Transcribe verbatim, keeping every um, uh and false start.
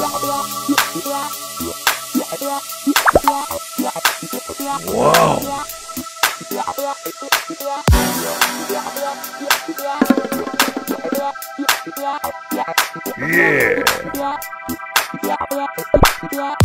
Wow. Yeah.